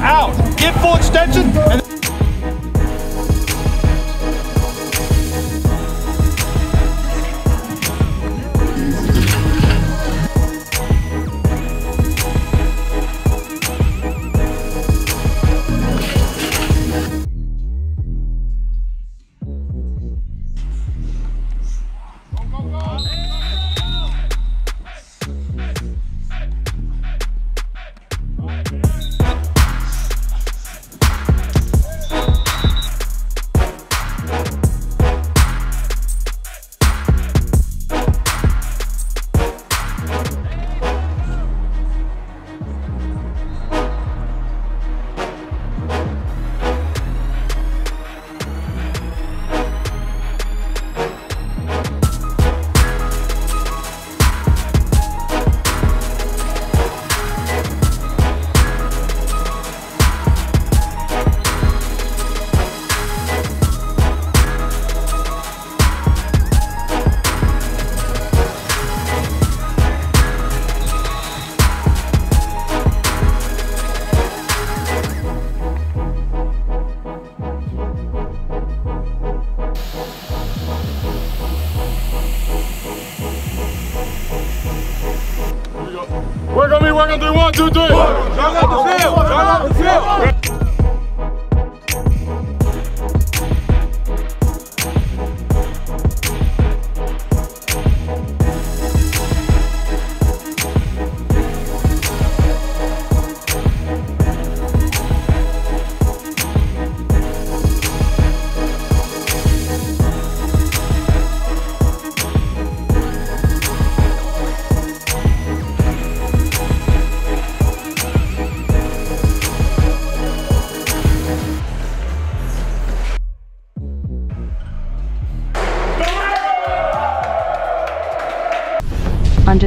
Out, get full extension, and we're gonna be working through 1, 2, 3. Drive out the field. Under